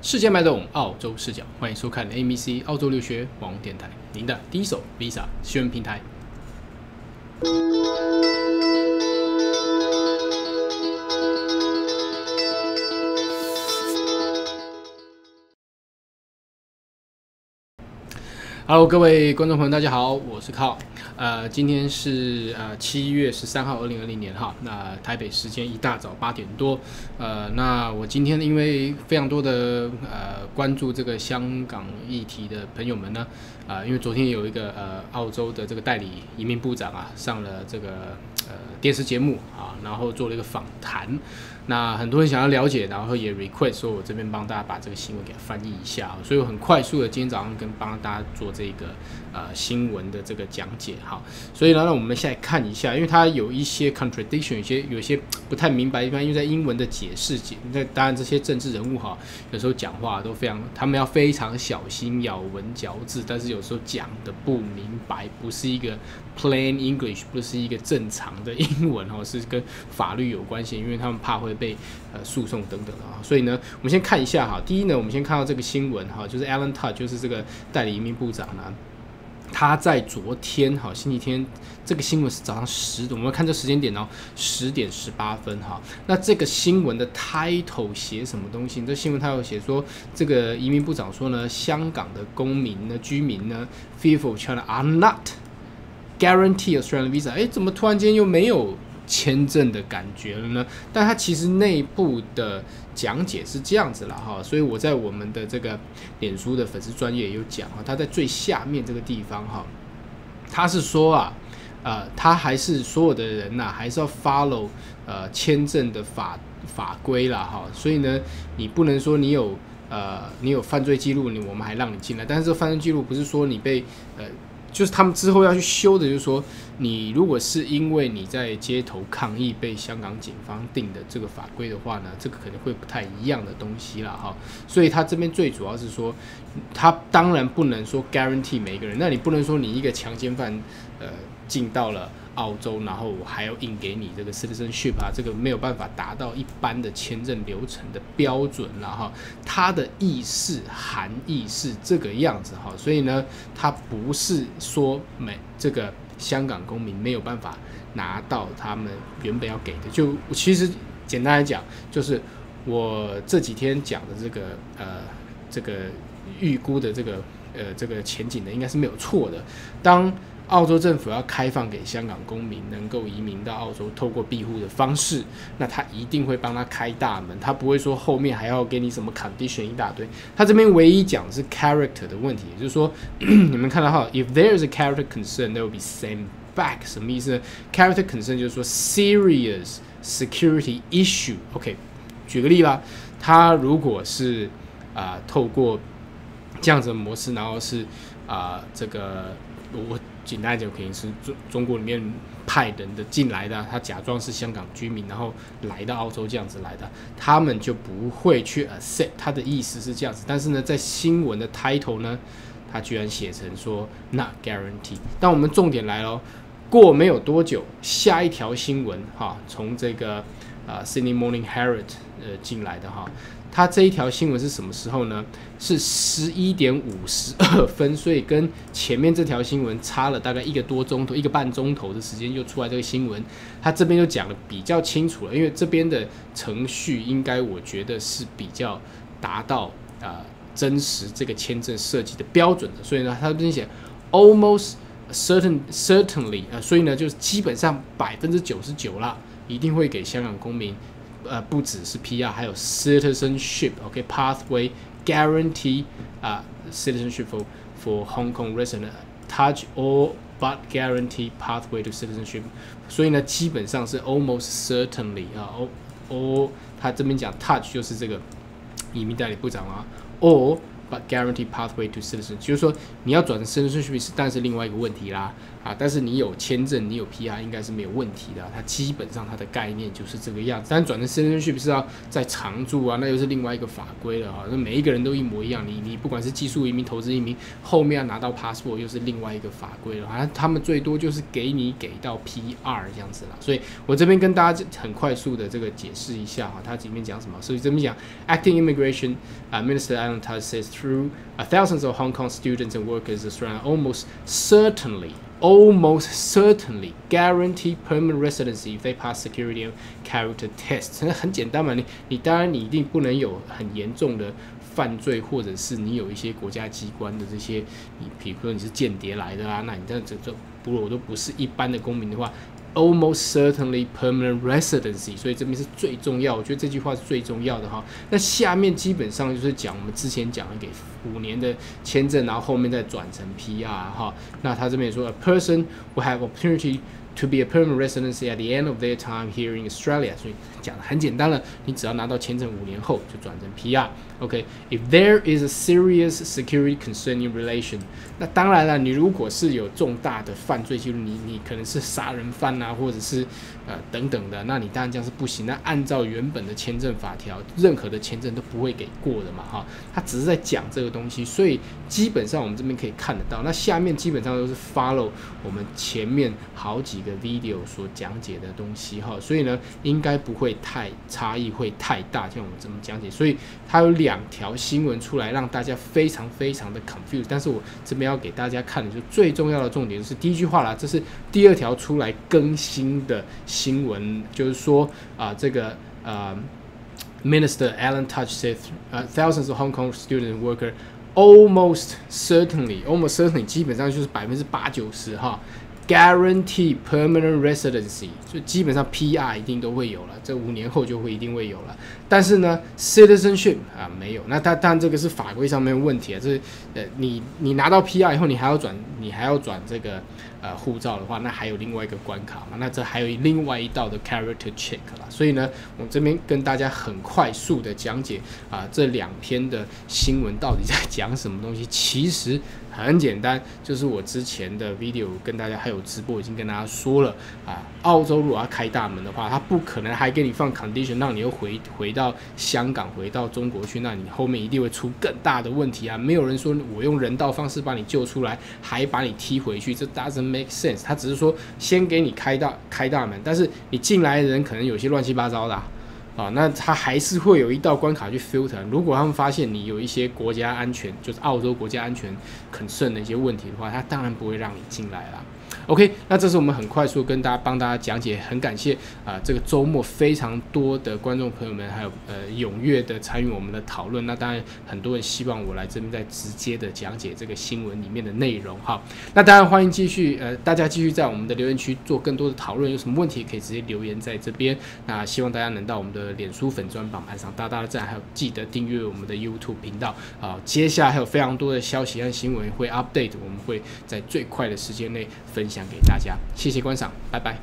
世界脉动，澳洲视角，欢迎收看 AMEC 澳洲留学网络电台，您的第一手 Visa 学员平台。Hello， 各位观众朋友，大家好，我是靠。今天是7月13号，2020年哈。那台北时间一大早8点多。那我今天因为非常多的关注这个香港议题的朋友们呢，因为昨天有一个澳洲的这个代理移民部长啊上了这个电视节目啊，然后做了一个访谈。那很多人想要了解，然后也 request 说我这边帮大家把这个新闻给翻译一下，所以我很快速的今天早上跟帮大家做这个新闻的这个讲解哈。所以呢，让我们先来看一下，因为它有一些 contradiction， 有些不太明白，一般因为在英文的解释，那当然这些政治人物哈，有时候讲话都非常，他们要非常小心咬文嚼字，但是有时候讲的不明白，不是一个 plain English， 不是一个正常的英文哈，是跟法律有关系，因为他们怕会被诉讼等等啊，所以呢，我们先看一下哈。第一呢，我们先看到这个新闻哈，就是 Alan Tudge， 就是这个代理移民部长呢，他在昨天哈，星期天，这个新闻是早上10点，我们看这时间点哦，10点18分哈。那这个新闻的 title 写什么东西？这新闻 title 写说，这个移民部长说呢，香港的公民呢、居民呢 ，fearful of China are not guarantee Australian visa。哎，怎么突然间又没有签证的感觉了呢？但它其实内部的讲解是这样子了哈，所以我在我们的这个脸书的粉丝专页有讲哈，它在最下面这个地方哈，它是说啊，它还是所有的人呐、啊，还是要 follow 签证的法规啦哈，所以呢，你不能说你有犯罪记录，我们还让你进来，但是这犯罪记录不是说你被就是他们之后要去修的，就是说，你如果是因为你在街头抗议被香港警方定的这个法规的话呢，这个可能会不太一样的东西啦哈。所以他这边最主要是说，他当然不能说 guarantee 每一个人，那你不能说你一个强奸犯，进到了澳洲，然后我还要硬给你这个 citizenship 啊，这个没有办法达到一般的签证流程的标准了哈。它的意思含义是这个样子哈，所以呢，它不是说这个香港公民没有办法拿到他们原本要给的。就其实简单来讲，就是我这几天讲的这个预估的这个前景的应该是没有错的。当澳洲政府要开放给香港公民能够移民到澳洲，透过庇护的方式，那他一定会帮他开大门，他不会说后面还要给你什么 condition 一大堆。他这边唯一讲的是 character 的问题，也就是说，你们看到哈 ，if there is a character concern, there will be sent back。什么意思呢 ？character concern 就是说 serious security issue。OK， 举个例啦，他如果是透过这样子的模式，然后是这个我简单讲，肯定是中国里面派人的进来的、啊，他假装是香港居民，然后来到澳洲这样子来的，他们就不会去 accept。他的意思是这样子，但是呢，在新闻的 title 呢，他居然写成说 not guarantee。但我们重点来咯，过没有多久，下一条新闻哈，从这个Sydney Morning Herald 进来的哈。它这一条新闻是什么时候呢？是11点52分，所以跟前面这条新闻差了大概1个半钟头的时间就出来这个新闻。它这边就讲的比较清楚了，因为这边的程序应该我觉得是比较达到真实这个签证设计的标准的，所以呢，它这边写 almost certainly， 所以呢就是基本上99%啦，一定会给香港公民。不只是 PR， 还有 citizenship，OK、okay? pathway guarantee citizenship for Hong Kong resident touch all but guarantee pathway to citizenship。所以呢，基本上是 almost certainly 啊 ，all 他这边讲 touch 就是这个移民代理部长啊 ，all but guarantee pathway to citizenship， 就是说你要转成 citizenship 是，但是另外一个问题啦啊，但是你有签证，你有 PR 应该是没有问题的、啊，它基本上它的概念就是这个样子。但转成 citizenship 是要在常住啊，那又是另外一个法规了啊，那每一个人都一模一样，你不管是技术移民、投资移民，后面要拿到 passport 又是另外一个法规了啊，他们最多就是给到 PR 这样子啦。所以我这边跟大家很快速的这个解释一下哈、啊，它里面讲什么，所以这边讲 acting immigration Minister Alan Tudge says through thousands of Hong Kong students and workers Australia almost certainly guarantee permanent residency if they pass security and character tests。 那很简单嘛，你当然一定不能有很严重的犯罪，或者是你有一些国家机关的这些，你比如说你是间谍来的啊，那你这不如我都不是一般的公民的话。 Almost certainly permanent residency， 所以这边是最重要，我觉得这句话是最重要的哈。那下面基本上就是讲我们之前讲的给5年的签证，然后后面再转成 PR 哈。那他这边也说 ，A person will have opportunity to be a permanent residency at the end of their time here in Australia。所以讲的很简单了，你只要拿到签证5年后就转成 PR。OK， if there is a serious security concern in relation， 那当然了，你如果是有重大的犯罪记录，你可能是杀人犯。 啊，或者是等等的，那你当然这样是不行。那按照原本的签证法条，任何的签证都不会给过的嘛，哈。他只是在讲这个东西，所以基本上我们这边可以看得到。那下面基本上都是 follow 我们前面好几个 video 所讲解的东西，哈。所以呢，应该不会太差异会太大，像我们这么讲解。所以它有2条新闻出来，让大家非常非常的 confused。但是我这边要给大家看的，就最重要的重点就是第一句话啦，这是第2条出来更新的新闻，就是说这个Minister Alan Tudge said thousands of Hong Kong students and workers almost certainly 基本上就是80%-90%哈 guarantee permanent residency， 就基本上 PR 一定都会有了，这5年后就会一定会有了。但是呢 ，citizenship 没有，那但这个是法规上面的问题啊，这你拿到 PR 以后，你还要转这个。 护照的话，那还有另外一个关卡嘛？那这还有另外一道的 character check 啦。所以呢，我这边跟大家很快速的讲解这2篇的新闻到底在讲什么东西。其实很简单，就是我之前的 video 跟大家还有直播已经跟大家说了澳洲如果要开大门的话，它不可能还给你放 condition， 让你又回到香港、回到中国去，那你后面一定会出更大的问题啊！没有人说我用人道方式把你救出来，还把你踢回去，这doesn't make sense， 他只是说先给你开大门，但是你进来的人可能有些乱七八糟的那他还是会有一道关卡去 filter。如果他们发现你有一些国家安全，就是澳洲国家安全 concern 的一些问题的话，他当然不会让你进来啦。 OK， 那这是我们很快速跟大家讲解，很感谢这个周末非常多的观众朋友们还有踊跃的参与我们的讨论。那当然很多人希望我来这边再直接的讲解这个新闻里面的内容哈。那当然欢迎继续大家继续在我们的留言区做更多的讨论，有什么问题可以直接留言在这边。那希望大家能到我们的脸书粉专榜盘上大大的赞，还有记得订阅我们的 YouTube 频道啊。接下来还有非常多的消息和新闻会 update， 我们会在最快的时间内分享给大家，谢谢观赏，拜拜。